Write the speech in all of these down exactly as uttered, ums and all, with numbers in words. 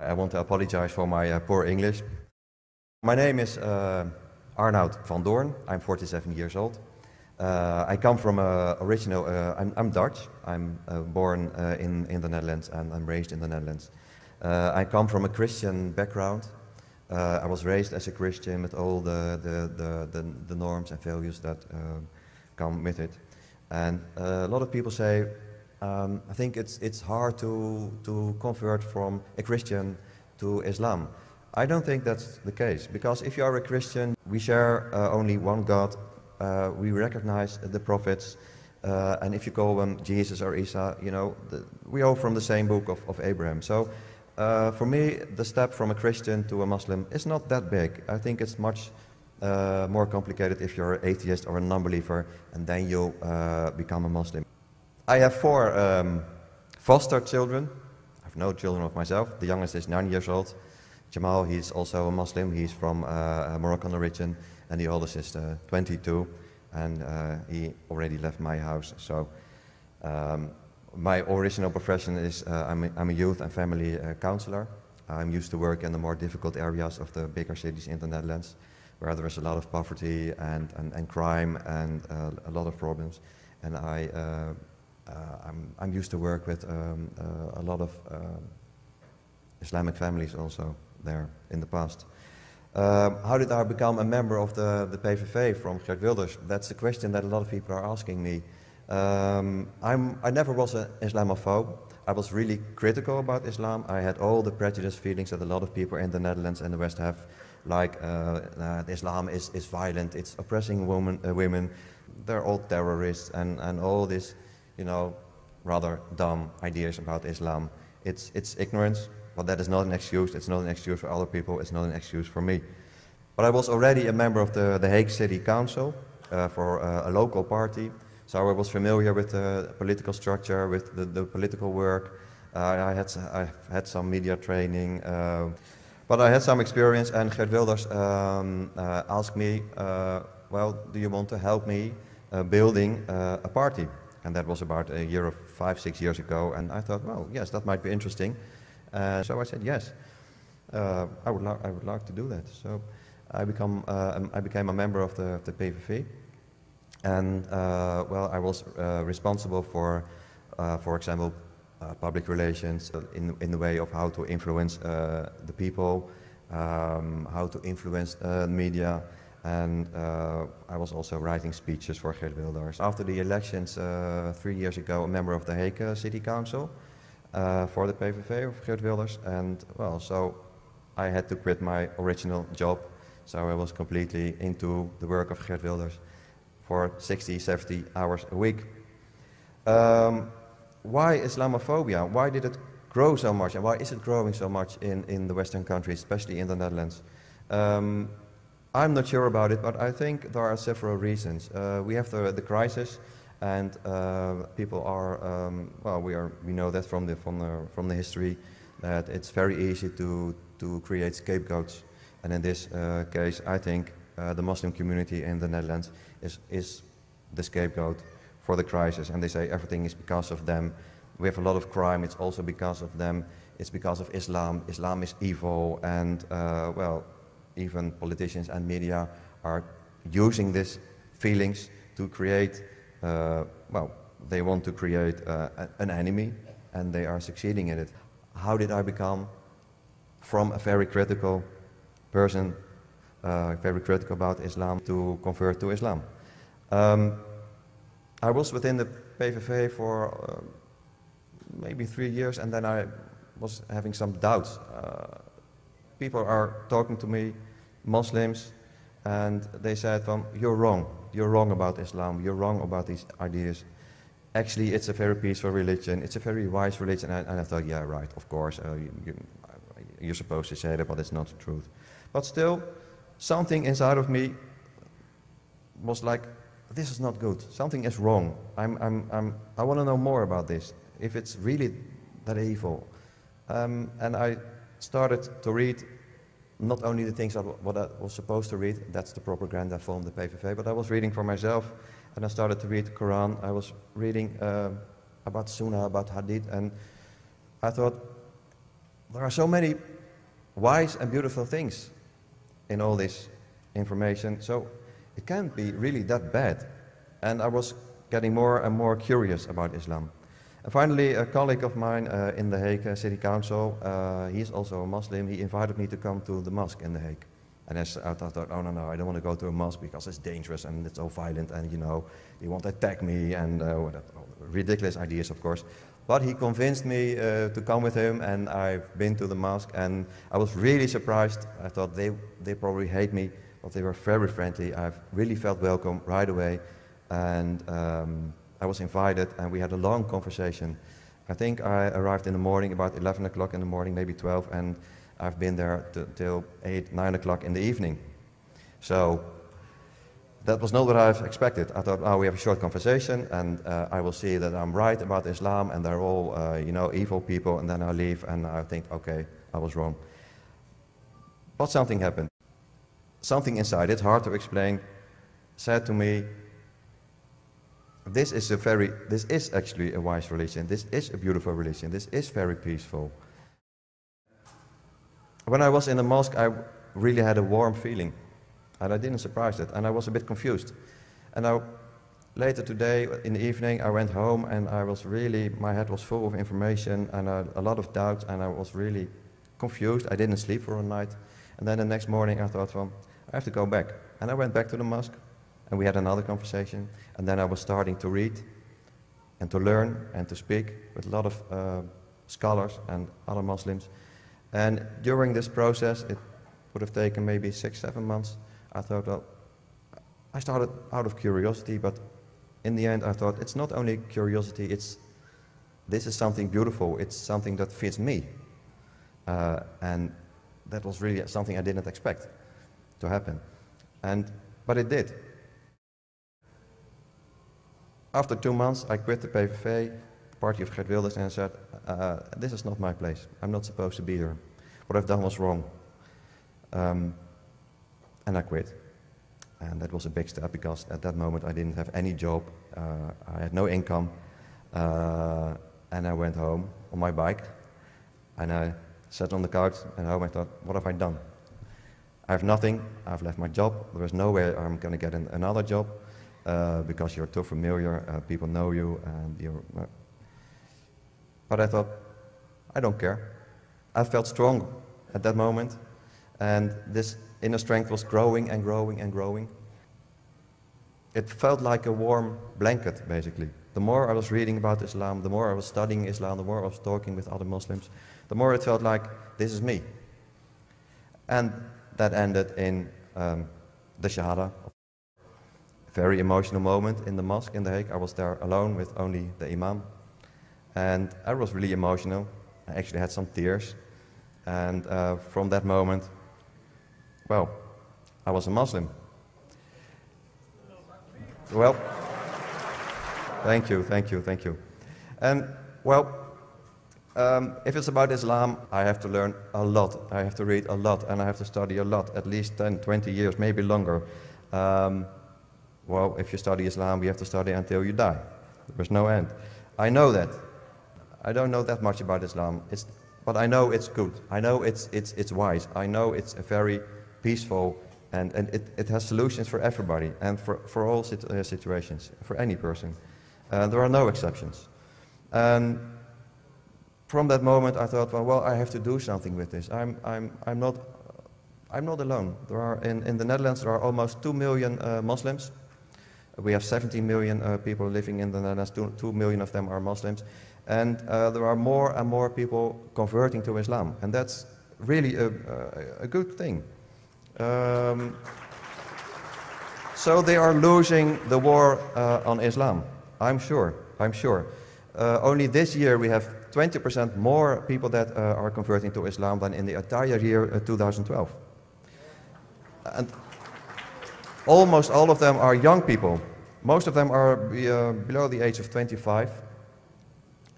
I want to apologize for my uh, poor English. My name is uh, Arnoud van Doorn. I'm forty-seven years old. Uh, I come from a original, uh, I'm, I'm Dutch. I'm uh, born uh, in, in the Netherlands and I'm raised in the Netherlands. Uh, I come from a Christian background. Uh, I was raised as a Christian with all the, the, the, the, the norms and values that uh, come with it. And uh, a lot of people say, Um, I think it's, it's hard to, to convert from a Christian to Islam. I don't think that's the case, because if you are a Christian, we share uh, only one God, uh, we recognize the prophets, uh, and if you call them Jesus or Isa, you know, the, we all from the same book of, of Abraham. So uh, for me, the step from a Christian to a Muslim is not that big. I think it's much uh, more complicated if you're an atheist or a non-believer, and then you uh, become a Muslim. I have four um, foster children. I have no children of myself. The youngest is nine years old. Jamal, he's also a Muslim. He's from uh, Moroccan origin. And the oldest is uh, twenty-two. And uh, he already left my house. So um, my original profession is uh, I'm, a, I'm a youth and family uh, counselor. I'm used to work in the more difficult areas of the bigger cities in the Netherlands, where there is a lot of poverty and, and, and crime and uh, a lot of problems. And I... Uh, Uh, I'm, I'm used to work with um, uh, a lot of uh, Islamic families also there in the past. Uh, how did I become a member of the, the P V V from Geert Wilders? That's the question that a lot of people are asking me. Um, I'm, I never was an Islamophobe. I was really critical about Islam. I had all the prejudiced feelings that a lot of people in the Netherlands and the West have, like uh, uh, Islam is, is violent, it's oppressing women, uh, women, they're all terrorists and, and all this. You know, rather dumb ideas about Islam. It's, it's ignorance, but that is not an excuse. It's not an excuse for other people. It's not an excuse for me. But I was already a member of the, the Hague City Council uh, for uh, a local party. So I was familiar with the political structure, with the, the political work. Uh, I had, I had some media training, uh, but I had some experience, and Geert Wilders um, uh, asked me, uh, well, do you want to help me uh, building uh, a party? And that was about a year or five, six years ago. And I thought, well, yes, that might be interesting. Uh, so I said, yes, uh, I would I would like to do that. So I become uh, I became a member of the, of the P V V, and uh, well, I was uh, responsible for, uh, for example, uh, public relations in in the way of how to influence uh, the people, um, how to influence uh, media. And uh, I was also writing speeches for Geert Wilders. After the elections uh, three years ago, a member of the Hague City Council uh, for the P V V of Geert Wilders. And well, so I had to quit my original job. So I was completely into the work of Geert Wilders for sixty, seventy hours a week. Um, why Islamophobia? Why did it grow so much? And why is it growing so much in, in the Western countries, especially in the Netherlands? Um, I'm not sure about it, but I think there are several reasons. Uh, we have the, the crisis, and uh, people are um, well. We are we know that from the from the from the history that it's very easy to to create scapegoats. And in this uh, case, I think uh, the Muslim community in the Netherlands is is the scapegoat for the crisis. And they say everything is because of them. We have a lot of crime. It's also because of them. It's because of Islam. Islam is evil, and uh, well. Even politicians and media are using these feelings to create, uh, well, they want to create uh, an enemy, and they are succeeding in it. How did I become from a very critical person, uh, very critical about Islam, to convert to Islam? Um, I was within the P V V for uh, maybe three years, and then I was having some doubts. Uh, people are talking to me, Muslims, and they said, well, you're wrong, you're wrong about Islam, you're wrong about these ideas. Actually, it's a very peaceful religion, it's a very wise religion. And I, and I thought, yeah, right, of course, uh, you, you, you're supposed to say that, but it's not the truth. But still, something inside of me was like, this is not good, something is wrong. I'm, I'm, I'm, I want to know more about this, if it's really that evil. Um, and I started to read not only the things that what I was supposed to read, that's the propaganda from the P V V, but I was reading for myself, and I started to read the Quran. I was reading uh, about Sunnah, about Hadith, and I thought, There are so many wise and beautiful things in all this information, so it can't be really that bad. And I was getting more and more curious about Islam. And finally, a colleague of mine uh, in The Hague uh, City Council, uh, he's also a Muslim, he invited me to come to the mosque in The Hague. And I thought, oh no, no, I don't want to go to a mosque because it's dangerous and it's so violent and, you know, they want to attack me and uh, ridiculous ideas, of course. But he convinced me uh, to come with him, and I've been to the mosque and I was really surprised. I thought they, they probably hate me, but they were very friendly. I've really felt welcome right away, and um, I was invited and we had a long conversation. I think I arrived in the morning, about eleven o'clock in the morning, maybe twelve, and I've been there till eight, nine o'clock in the evening. So that was not what I expected. I thought, oh, we have a short conversation and uh, I will see that I'm right about Islam and they're all, uh, you know, evil people, and then I leave and I think, okay, I was wrong. But something happened. Something inside, it's hard to explain, said to me, this is a very, this is actually a wise religion. This is a beautiful religion. This is very peaceful. When I was in the mosque, I really had a warm feeling, and I didn't surprise that, and I was a bit confused. And I, later today, in the evening, I went home, and I was really, my head was full of information, and I, a lot of doubts, and I was really confused. I didn't sleep for a night, and then the next morning I thought, well, I have to go back. And I went back to the mosque, and we had another conversation, and then I was starting to read, and to learn, and to speak with a lot of uh, scholars and other Muslims. And during this process, it would have taken maybe six, seven months, I thought, well, I started out of curiosity, but in the end I thought, it's not only curiosity, it's, this is something beautiful, it's something that fits me. Uh, and that was really something I didn't expect to happen. And, but it did. After two months, I quit the P V V, party of Geert Wilders, and I said, uh, this is not my place. I'm not supposed to be here. What I've done was wrong. Um, and I quit. And that was a big step, because at that moment I didn't have any job. Uh, I had no income. Uh, and I went home on my bike. And I sat on the couch at home and thought, what have I done? I have nothing. I've left my job. There is no way I'm going to get an, another job, uh, because you're too familiar. Uh, people know you, and you're... Uh, But I thought, I don't care. I felt strong at that moment, and this inner strength was growing and growing and growing. It felt like a warm blanket, basically. The more I was reading about Islam, the more I was studying Islam, the more I was talking with other Muslims, the more it felt like, this is me. And that ended in um, the Shahada. Very emotional moment in the mosque in The Hague. I was there alone with only the Imam. And I was really emotional. I actually had some tears. And uh, from that moment, well, I was a Muslim. Well, thank you, thank you, thank you. And, well, um, if it's about Islam, I have to learn a lot. I have to read a lot, and I have to study a lot, at least ten, twenty years, maybe longer. Um, well, if you study Islam, you have to study until you die. There's no end. I know that. I don't know that much about Islam, it's, but I know it's good. I know it's, it's, it's wise. I know it's a very peaceful, and, and it, it has solutions for everybody and for, for all situ uh, situations, for any person. Uh, there are no exceptions. Um, from that moment I thought, well, well, I have to do something with this. I'm, I'm, I'm, not, I'm not alone. There are, in, in the Netherlands there are almost two million uh, Muslims. We have seventeen million uh, people living in the Netherlands, two, two million of them are Muslims. And uh, there are more and more people converting to Islam. And that's really a, a, a good thing. Um, so they are losing the war uh, on Islam, I'm sure, I'm sure. Uh, only this year we have twenty percent more people that uh, are converting to Islam than in the entire year uh, two thousand twelve. And almost all of them are young people. Most of them are be, uh, below the age of twenty-five.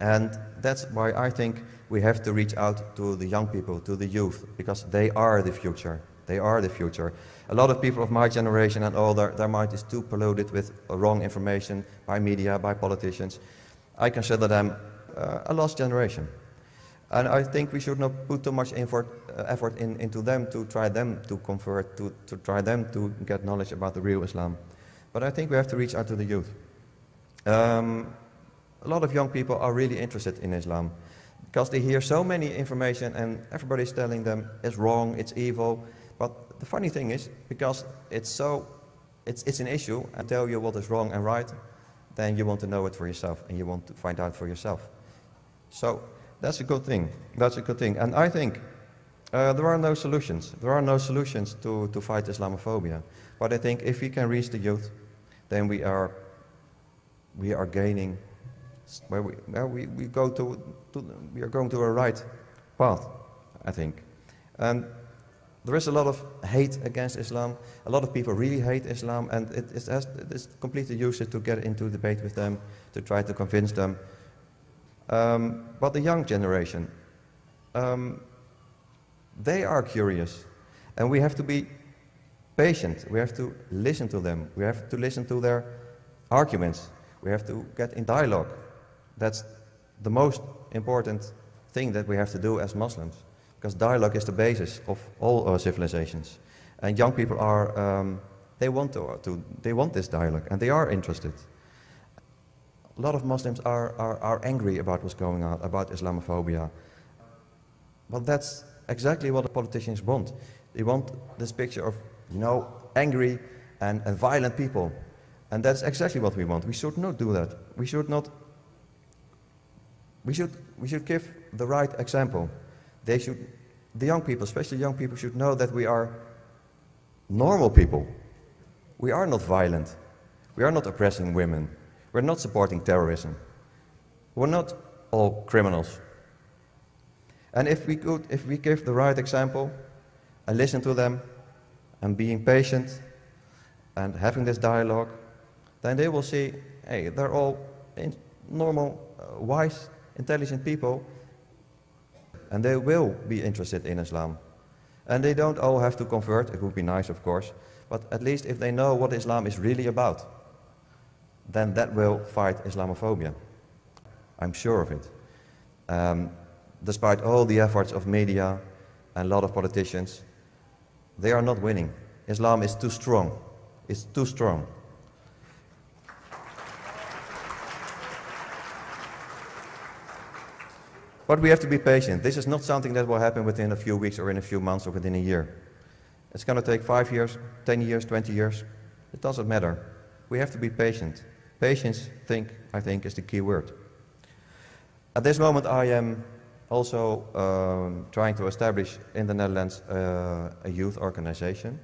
And that's why I think we have to reach out to the young people, to the youth, because they are the future. They are the future. A lot of people of my generation and older, their mind is too polluted with wrong information by media, by politicians. I consider them uh, a lost generation. And I think we should not put too much effort, uh, effort in, into them to try them to convert, to, to try them to get knowledge about the real Islam. But I think we have to reach out to the youth. Um, a lot of young people are really interested in Islam, because they hear so many information and everybody's telling them it's wrong, it's evil. But the funny thing is, because it's so, it's, it's an issue, and tell you what is wrong and right, then you want to know it for yourself and you want to find out for yourself. So that's a good thing, that's a good thing. And I think uh, there are no solutions. There are no solutions to, to fight Islamophobia. But I think if we can reach the youth, then we are, we are gaining, where we, where we, we go to, to, we are going to a right path, I think. And there is a lot of hate against Islam. A lot of people really hate Islam, and it is it is completely useless to get into debate with them, to try to convince them. Um, but the young generation, um, they are curious, and we have to be patient. We have to listen to them. We have to listen to their arguments. We have to get in dialogue. That's the most important thing that we have to do as Muslims, because dialogue is the basis of all our civilizations. And young people are, um, they want to, to, they want this dialogue, and they are interested. A lot of Muslims are, are, are angry about what's going on, about Islamophobia. But that's exactly what the politicians want. They want this picture of, you know, angry and, and violent people. And that's exactly what we want. We should not do that. We should not, we should, we should give the right example. They should, the young people, especially young people, should know that we are normal people. We are not violent. We are not oppressing women. We're not supporting terrorism. We're not all criminals. And if we could, if we give the right example and listen to them and being patient and having this dialogue, then they will see, hey, they're all in normal, uh, wise, intelligent people, and they will be interested in Islam. And they don't all have to convert. It would be nice, of course, but at least if they know what Islam is really about, then that will fight Islamophobia. I'm sure of it. Um, despite all the efforts of media and a lot of politicians, they are not winning. Islam is too strong. It's too strong. But we have to be patient. This is not something that will happen within a few weeks or in a few months or within a year. It's going to take five years, ten years, twenty years. It doesn't matter. We have to be patient. Patience, think, I think, is the key word. At this moment, I am also um, trying to establish in the Netherlands uh, a youth organization.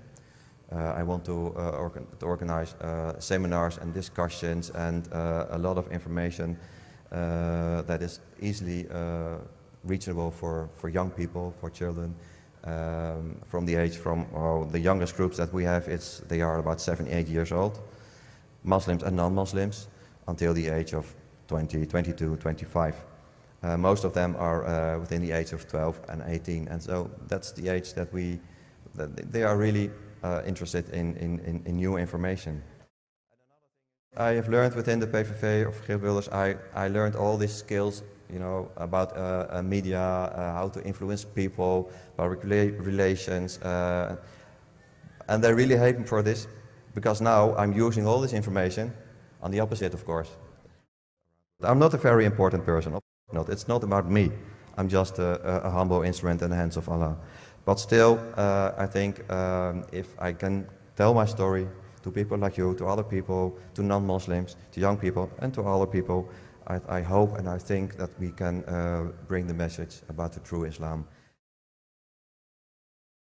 Uh, I want to, uh, organ to organize uh, seminars and discussions and uh, a lot of information uh, that is easily uh, reachable for, for young people, for children. Um, from the age, from oh, the youngest groups that we have, it's, they are about seven, eight years old. Muslims and non-Muslims, until the age of twenty, twenty-two, twenty-five. Uh, most of them are uh, within the age of twelve and eighteen, and so that's the age that we, that they are really uh, interested in, in, in, in new information. I have learned within the P V V of Geert Wilders, I, I learned all these skills, you know, about uh, uh, media, uh, how to influence people, public relations, uh, and they really hate me for this. Because now I'm using all this information on the opposite, of course. I'm not a very important person. Not. It's not about me. I'm just a, a humble instrument in the hands of Allah. But still, uh, I think um, if I can tell my story to people like you, to other people, to non-Muslims, to young people, and to other people, I, I hope and I think that we can uh, bring the message about the true Islam